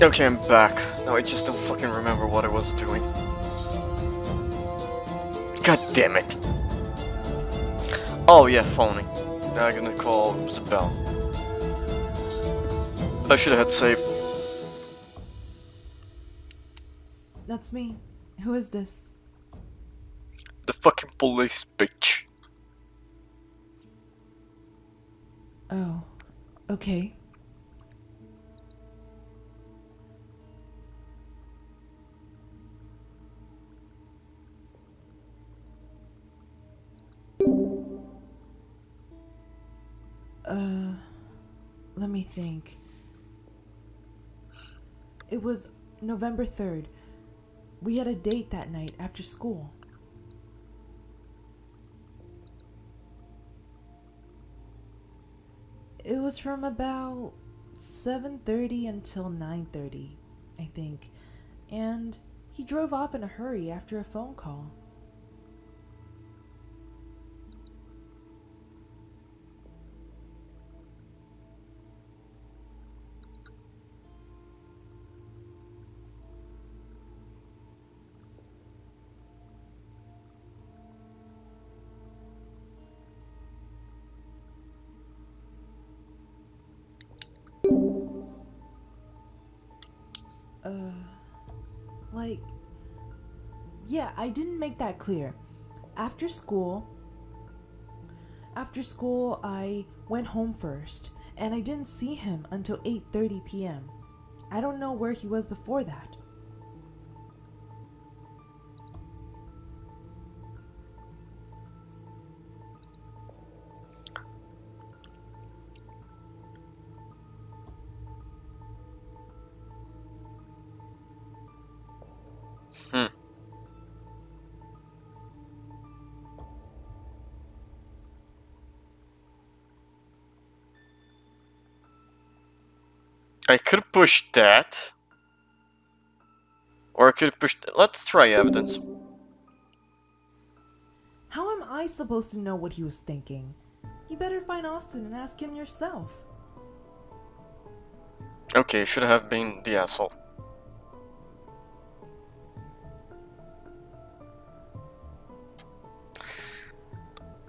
Okay, I'm back. Now I just don't fucking remember what I was doing. God damn it. Oh yeah, phoning. Now I'm gonna call Sabelle. I should have had saved. That's me. Who is this? The fucking police, bitch. Oh, okay. Let me think. It was November 3rd. We had a date that night after school. It was from about 7:30 until 9:30, I think. And he drove off in a hurry after a phone call. Like, yeah, I didn't make that clear. After school, I went home first, and I didn't see him until 8:30 p.m. I don't know where he was before that. I could push that, or I could push that. Let's try evidence. How am I supposed to know what he was thinking? You better find Austin and ask him yourself. Okay, should have been the asshole.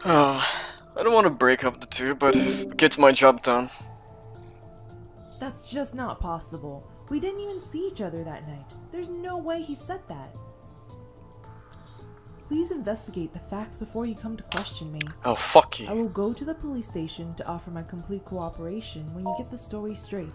I don't want to break up the two, but it gets my job done. That's just not possible. We didn't even see each other that night. There's no way he said that. Please investigate the facts before you come to question me. Oh, fuck you. I will go to the police station to offer my complete cooperation when you get the story straight.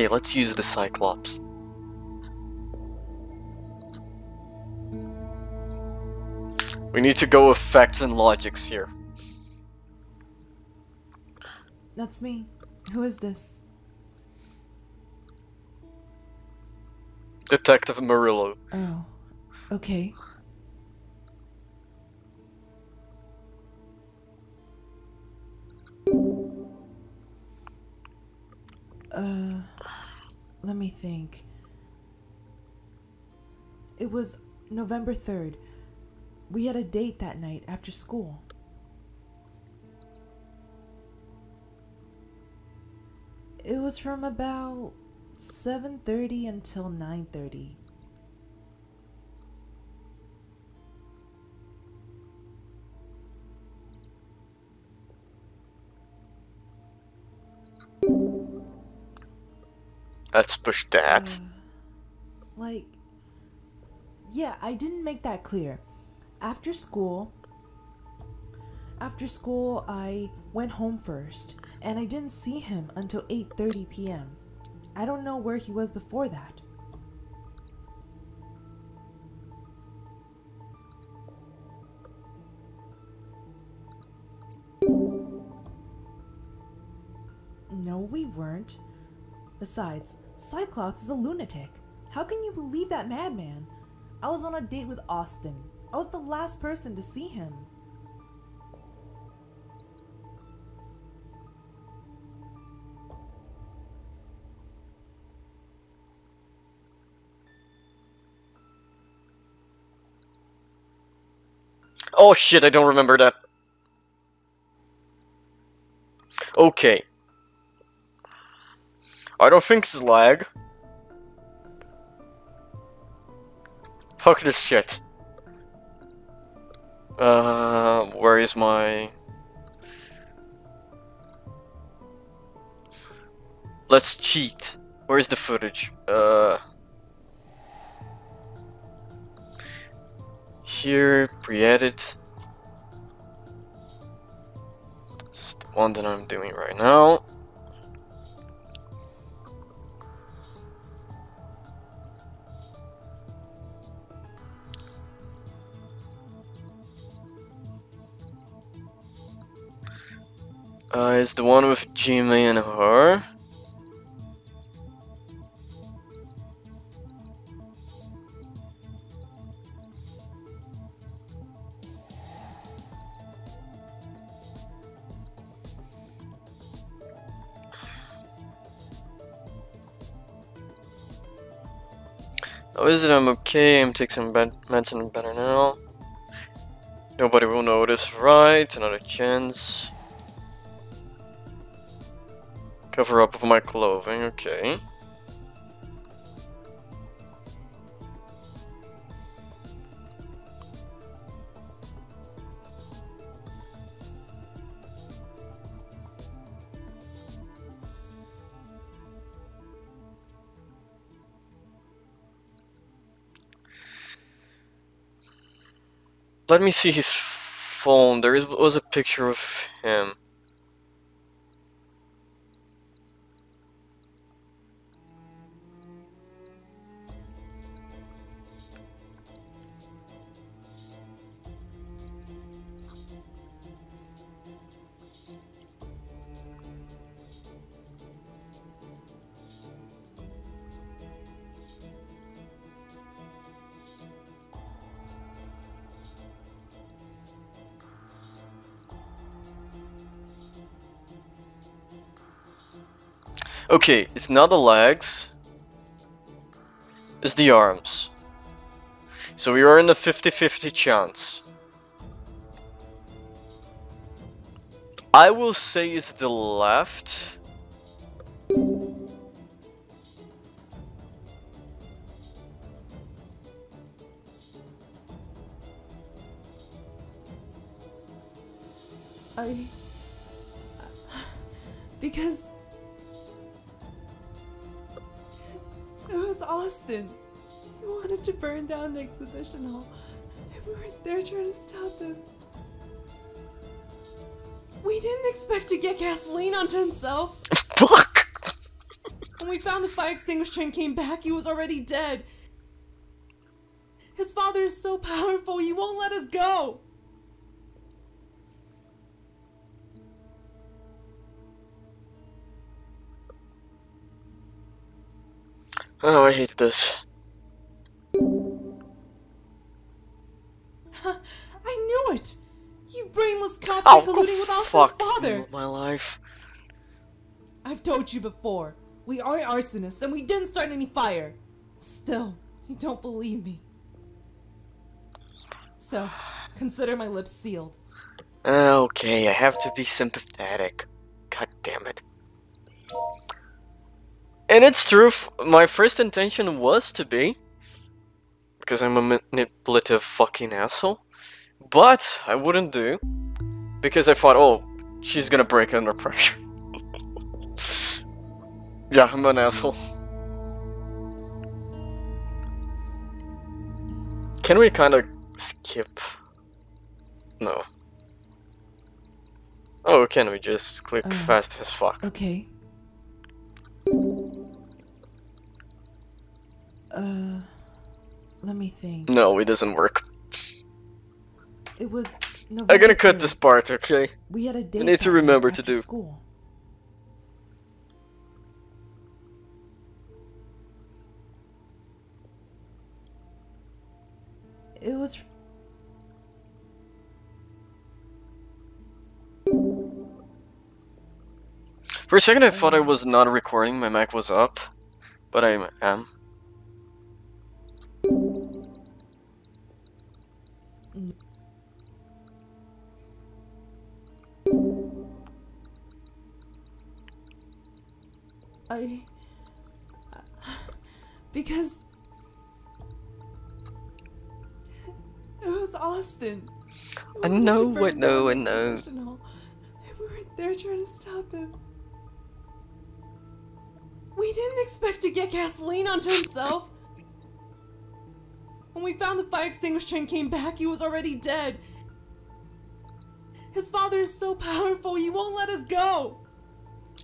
Okay, let's use the Cyclops. We need to go with facts and logics here. That's me. Who is this? Detective Marillo. Oh, okay. Let me think. It was November 3rd. We had a date that night after school. It was from about 7:30 until 9:30. Let's push that. Like, yeah, I didn't make that clear. After school, I went home first, and I didn't see him until 8:30 p.m. I don't know where he was before that. No, we weren't. Besides, Cyclops is a lunatic. How can you believe that madman? I was on a date with Austin. I was the last person to see him. Oh shit, I don't remember that. Okay. I don't think it's lag. Fuck this shit. Where is my... Let's cheat. Where is the footage? Here, pre-edit. This is the one that I'm doing right now. It's the one with Jimmy and her. Oh, is it? I'm okay. I'm taking some medicine and better now. Nobody will notice, right? Another chance. Cover up with my clothing, okay. Let me see his phone. There was a picture of him. Okay, it's not the legs, it's the arms. So we are in a 50-50 chance. I will say it's the left. Because... It was Austin. He wanted to burn down the exhibition hall, and we were there trying to stop him. We didn't expect to get gasoline onto himself. Fuck! When we found the fire extinguisher and came back, he was already dead. His father is so powerful, he won't let us go. Oh, I hate this. I knew it! You brainless cop are colluding with Austin's father! My life. I've told you before, we are arsonists and we didn't start any fire. Still, you don't believe me. So, consider my lips sealed. Okay, I have to be sympathetic. God damn it. And it's true, my first intention was to be, because I'm a manipulative fucking asshole, but I wouldn't do, because I thought, oh, she's gonna break under pressure. Yeah, I'm an asshole. Can we kinda skip? No. Oh, can we just click fast as fuck? Okay. Let me think. No, it doesn't work. It was November. I'm gonna cut this part, okay? We had a date. I need to remember to do. School. It was. For a second, I thought I was not recording. My mic was up, but I am. Because it was Austin. I know what no one knows. And we were there trying to stop him. We didn't expect to get gasoline onto himself. When we found the fire extinguisher and came back, he was already dead. His father is so powerful, he won't let us go.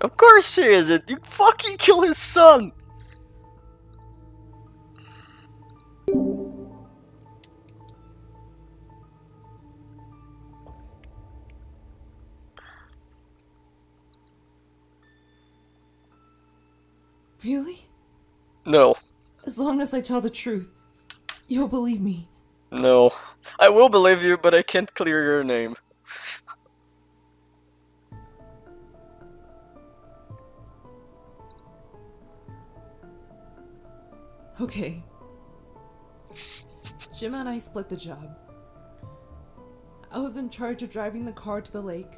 Of course he isn't. You fucking kill his son. Really? No. As long as I tell the truth, you'll believe me. No. I will believe you, but I can't clear your name. Okay. Jim and I split the job. I was in charge of driving the car to the lake,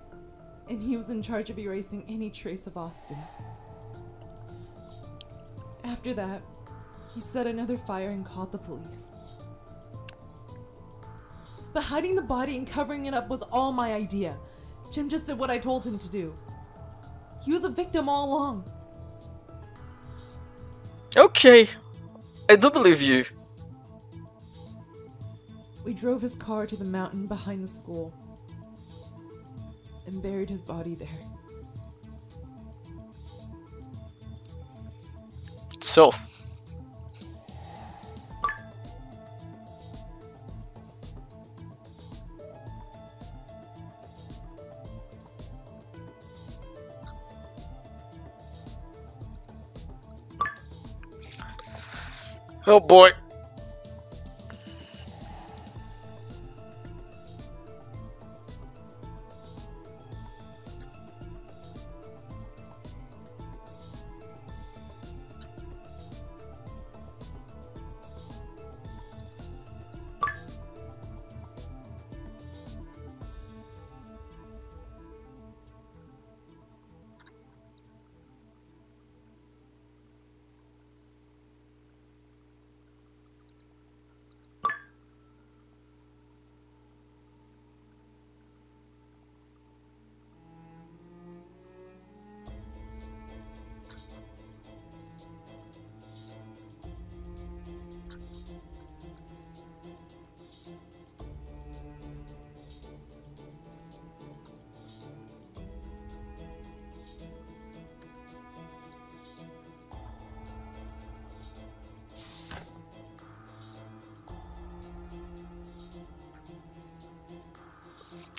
and he was in charge of erasing any trace of Austin. After that, he set another fire and called the police. But hiding the body and covering it up was all my idea. Jim just did what I told him to do. He was a victim all along. Okay, I do believe you. We drove his car to the mountain behind the school and buried his body there. So. Oh boy.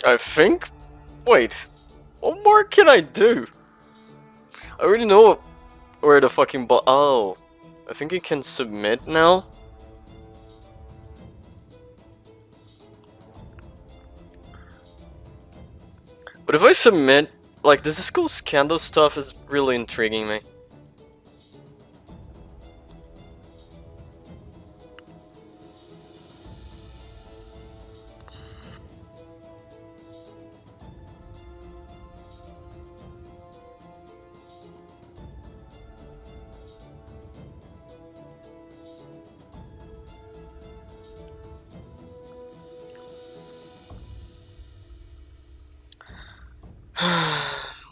I think? Wait, what more can I do? I already know where the fucking oh, I think you can submit now? But if I submit, like, this school scandal stuff is really intriguing me.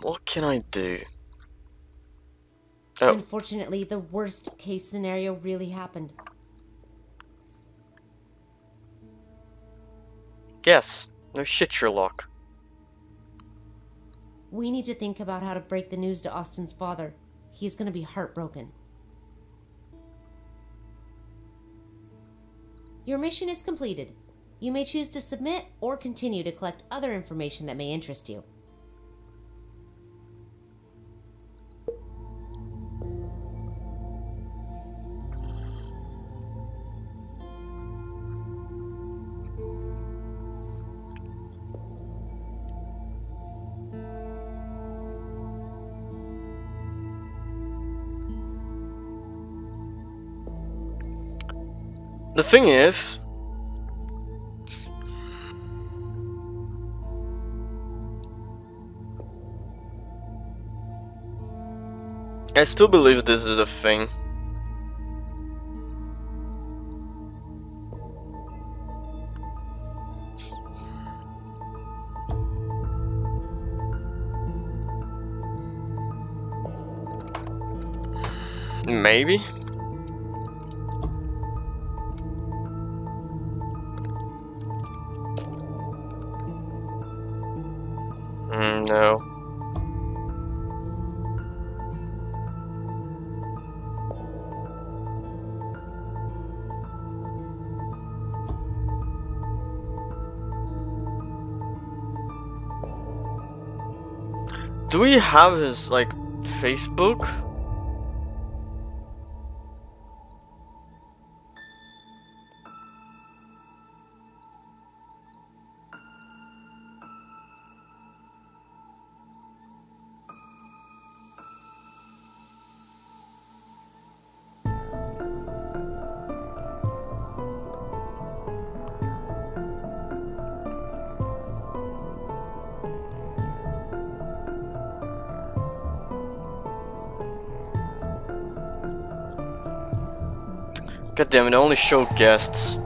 What can I do? Oh. Unfortunately, the worst case scenario really happened. Yes. No shit, Sherlock. We need to think about how to break the news to Austin's father. He's gonna be heartbroken. Your mission is completed. You may choose to submit or continue to collect other information that may interest you. The thing is, I still believe this is a thing. Maybe? No. Do we have his, like, Facebook? God damn it, I only show guests.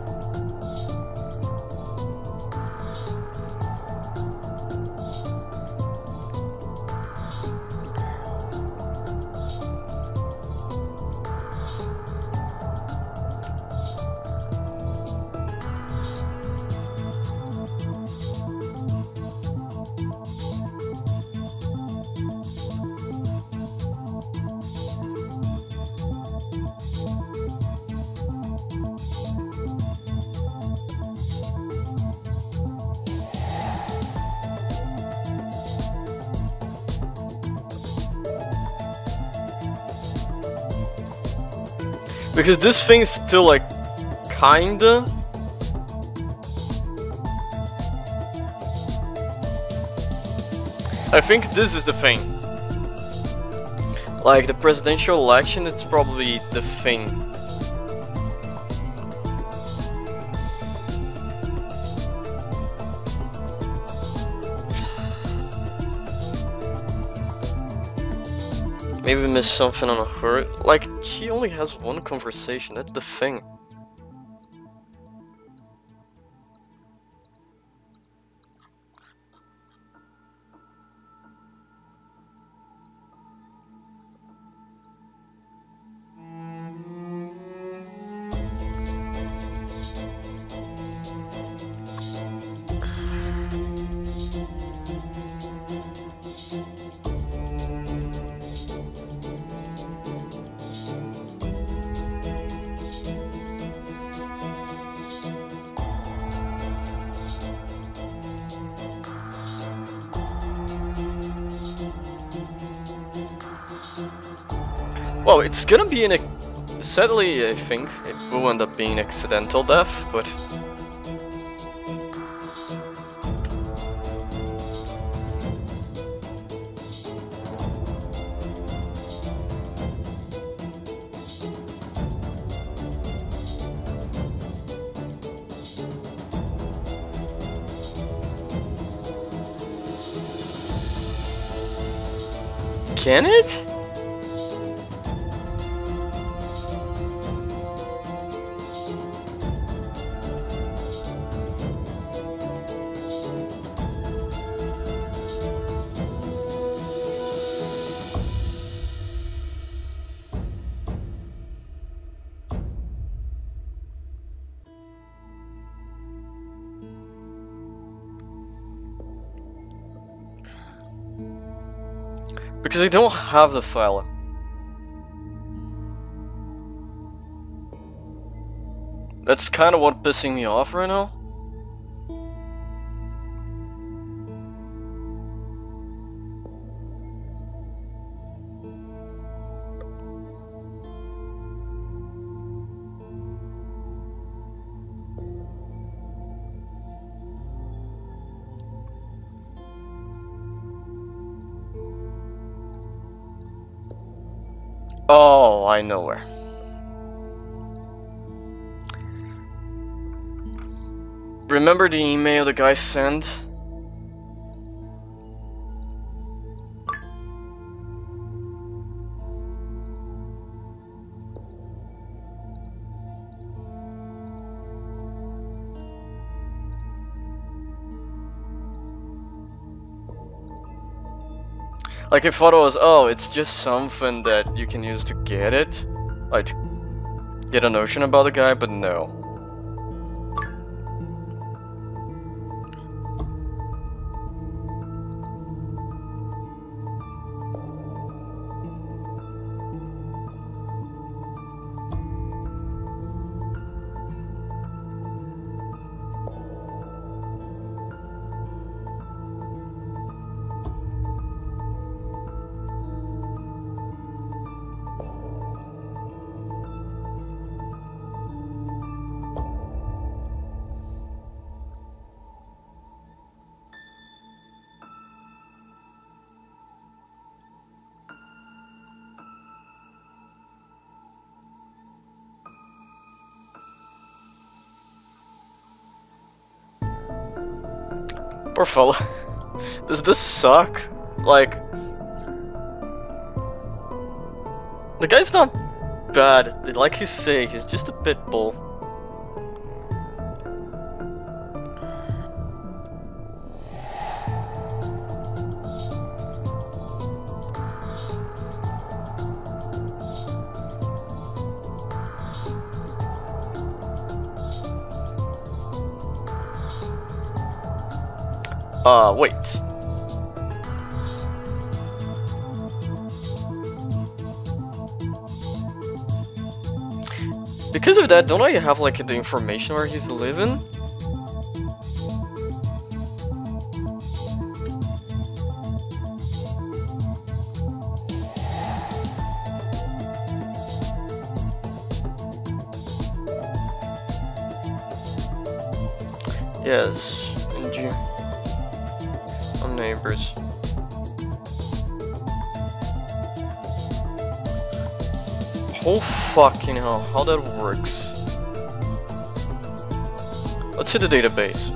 Because this thing is still like, kinda. I think this is the thing. Like the presidential election, it's probably the thing. Maybe missed something on her. Like, she only has one conversation, that's the thing. Well, it's gonna be an... Sadly, I think it will end up being accidental death, but... Can it? Because I don't have the file. That's kind of what's pissing me off right now. Oh, I know where. Remember the email the guy sent? Like, I thought it was, oh, it's just something that you can use to get it. Like, get a notion about the guy, but no. Poor fella. Does this suck? Like, the guy's not bad. Like he's saying, he's just a pit bull. Wait. Because of that, don't I have like the information where he's living? Yes. Neighbors. Oh fucking hell, how that works. Let's hit the database.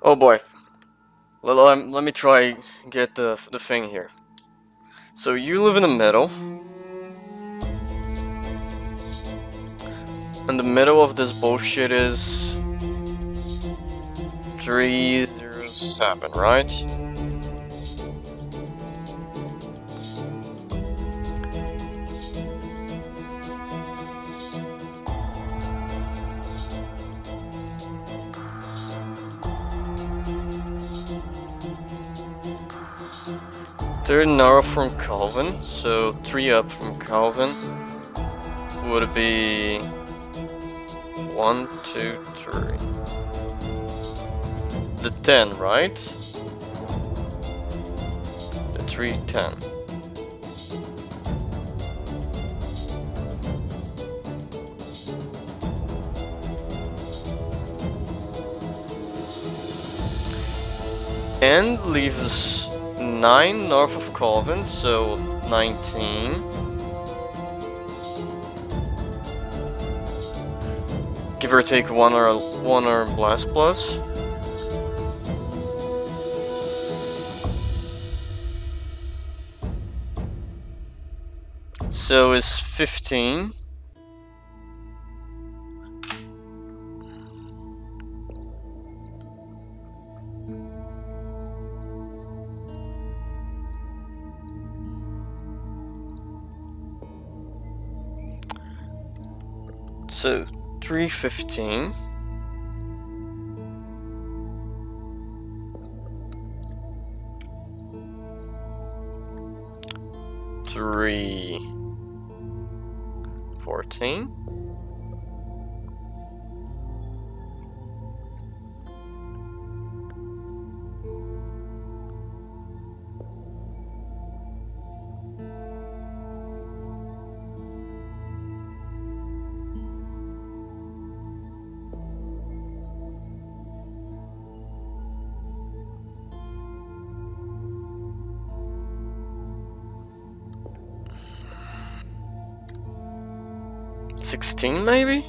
Oh boy, let me try get the thing here. So you live in the middle. And the middle of this bullshit is 307, right? They're narrow from Calvin, so 3 up from Calvin would be 1, 2, 3. The 10, right? The 3, 10. And leaves 9 north of Colvin, so 19. Give or take one or blast plus. So it's 15. So 315. Three 14. 16 maybe?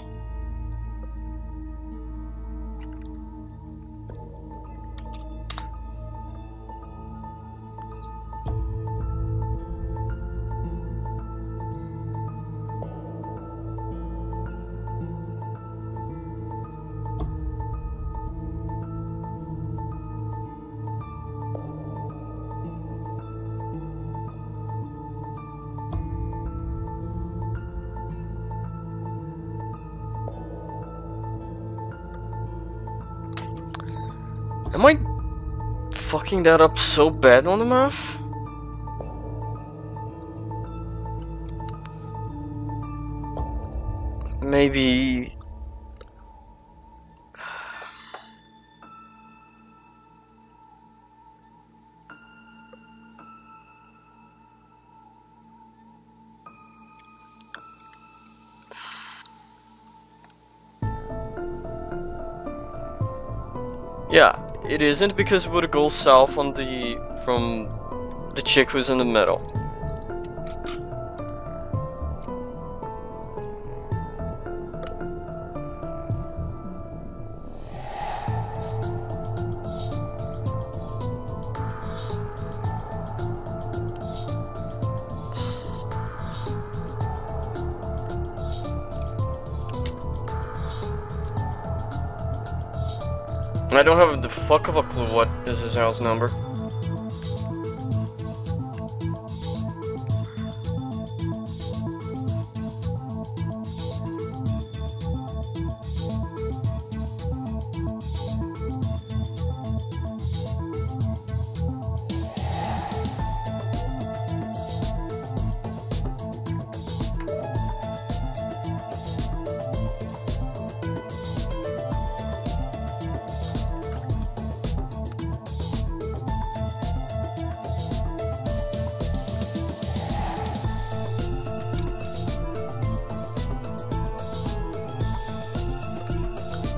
Am I fucking that up so bad on the map? Maybe... yeah, it isn't, because it would go south on the from the chick who's in the middle. I don't have the fuck of a clue what is his house number.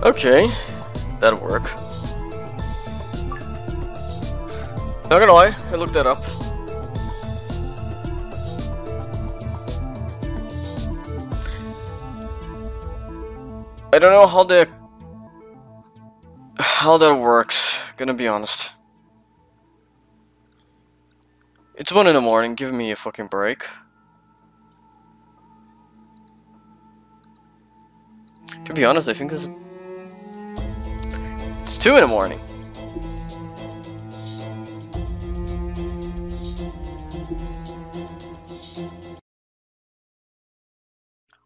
Okay, that'll work. Not gonna lie, I looked that up. I don't know how that works, gonna be honest. It's 1 in the morning, give me a fucking break. To be honest, I think this is... It's 2 in the morning.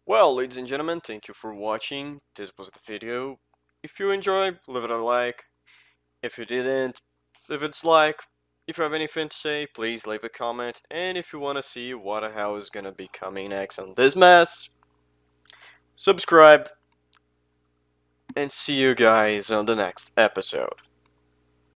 Well, ladies and gentlemen, thank you for watching. This was the video. If you enjoyed, leave it a like. If you didn't, leave it a dislike. If you have anything to say, please leave a comment. And if you want to see what the hell is gonna be coming next on this mess, subscribe. And see you guys on the next episode.